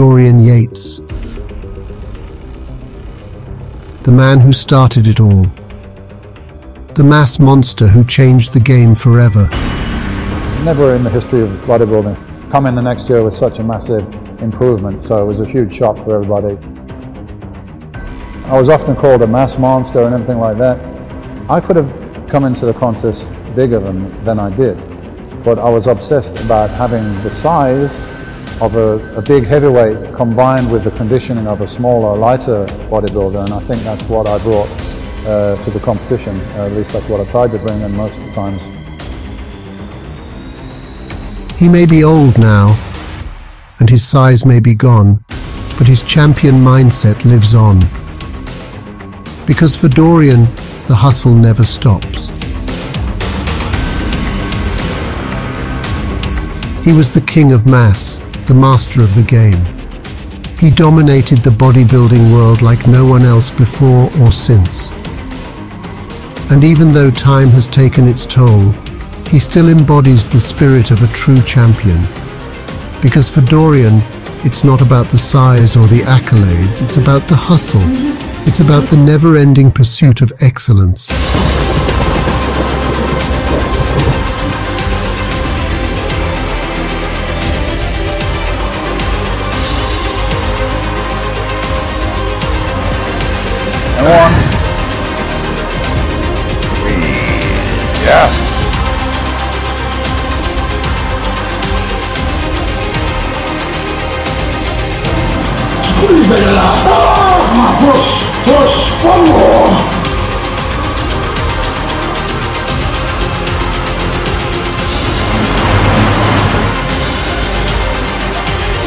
Dorian Yates, the man who started it all, the mass monster who changed the game forever. Never in the history of bodybuilding come in the next year with such a massive improvement, so it was a huge shock for everybody. I was often called a mass monster and everything like that. I could have come into the contest bigger than I did, but I was obsessed about having the size of a big heavyweight combined with the conditioning of a smaller, lighter bodybuilder, and I think that's what I brought to the competition. At least that's what I tried to bring in most of the times. He may be old now, and his size may be gone, but his champion mindset lives on. Because for Dorian, the hustle never stops. He was the king of mass, the master of the game. He dominated the bodybuilding world like no one else before or since. And even though time has taken its toll, he still embodies the spirit of a true champion. Because for Dorian, it's not about the size or the accolades, it's about the hustle. It's about the never-ending pursuit of excellence. One, three, yeah. Squeeze it out. Ah, push, one more.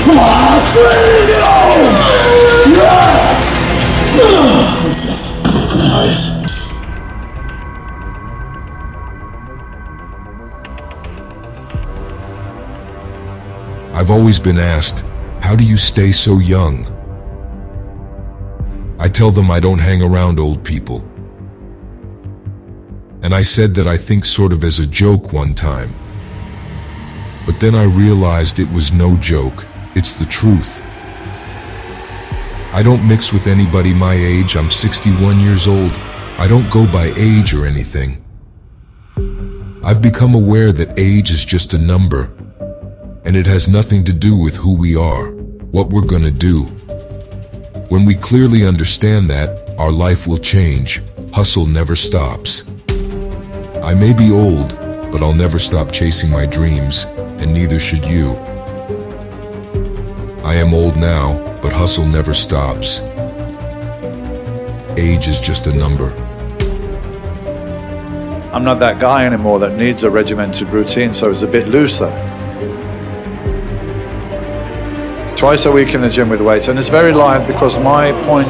Come on, squeeze it out. Yeah. Nice. I've always been asked, how do you stay so young? I tell them I don't hang around old people. And I said that I think sort of as a joke one time. But then I realized it was no joke, it's the truth. I don't mix with anybody my age. I'm 61 years old. I don't go by age or anything. I've become aware that age is just a number, and it has nothing to do with who we are, what we're gonna do. When we clearly understand that, our life will change. Hustle never stops. I may be old, but I'll never stop chasing my dreams, and neither should you. I am old now, but hustle never stops. Age is just a number. I'm not that guy anymore that needs a regimented routine, so it's a bit looser. Twice a week in the gym with weights, and it's very light because my point,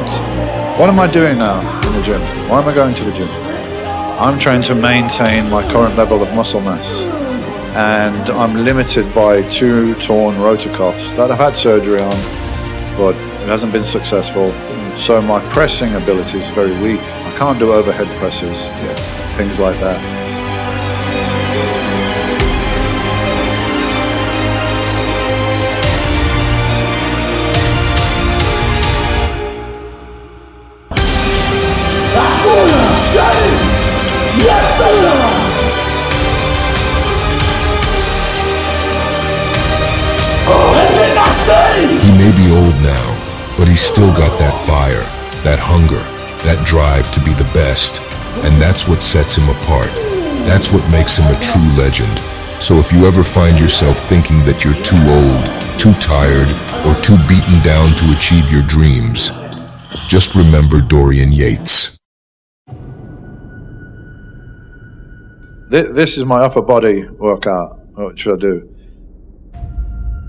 what am I doing now in the gym? Why am I going to the gym? I'm trying to maintain my current level of muscle mass, and I'm limited by 2 torn rotator cuffs that I've had surgery on, but it hasn't been successful, so my pressing ability is very weak. I can't do overhead presses, things like that. He may be old now, but he's still got that fire, that hunger, that drive to be the best. And that's what sets him apart. That's what makes him a true legend. So if you ever find yourself thinking that you're too old, too tired, or too beaten down to achieve your dreams, just remember Dorian Yates. This is my upper body workout, which I do.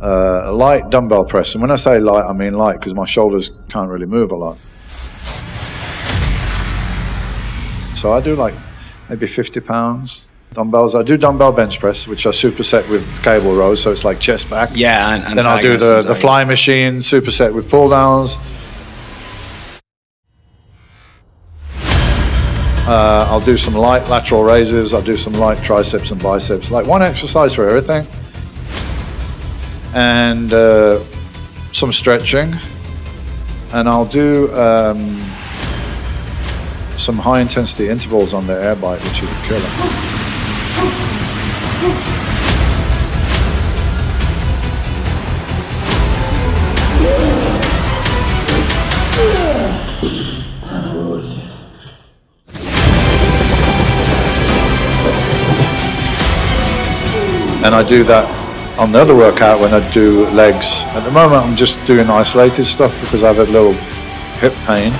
Light dumbbell press, and when I say light, I mean light because my shoulders can't really move a lot. So I do like maybe 50 pounds dumbbells. I do dumbbell bench press, which I superset with cable rows, so it's like chest back. Yeah, and then I'll do the fly machine superset with pull downs. I'll do some light lateral raises. I'll do some light triceps and biceps. Like one exercise for everything. And some stretching, and I'll do some high intensity intervals on the air bike, which is a killer. And I do that on the other workout when I do legs. At the moment I'm just doing isolated stuff because I have a little hip pain,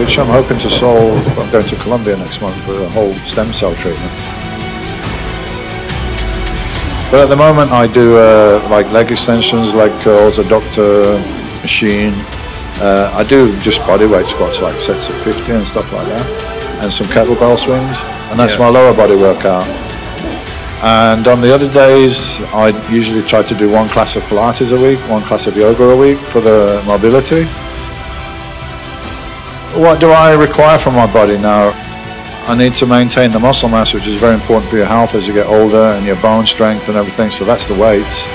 which I'm hoping to solve. I'm going to Colombia next month for a whole stem cell treatment. But at the moment I do like leg extensions, leg curls, a doctor machine. I do just bodyweight squats, like sets of 50 and stuff like that, and some kettlebell swings, and that's my lower body workout. And on the other days, I usually try to do one class of Pilates a week, one class of yoga a week for the mobility. What do I require from my body now? I need to maintain the muscle mass, which is very important for your health as you get older, and your bone strength and everything, so that's the weights.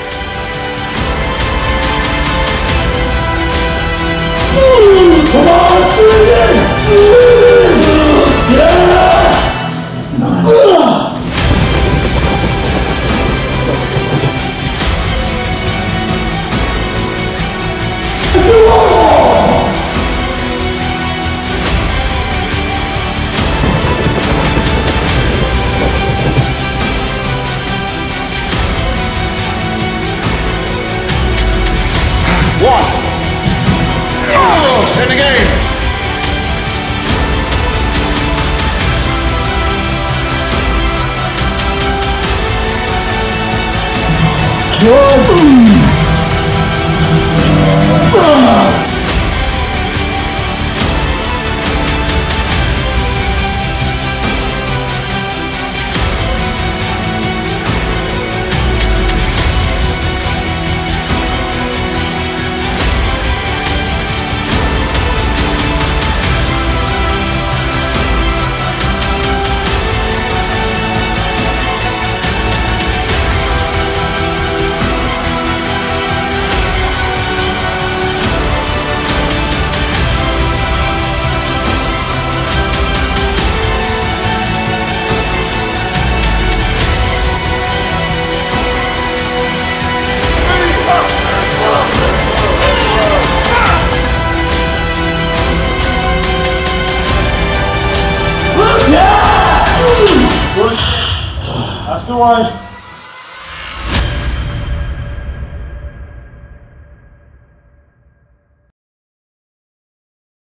That's the one.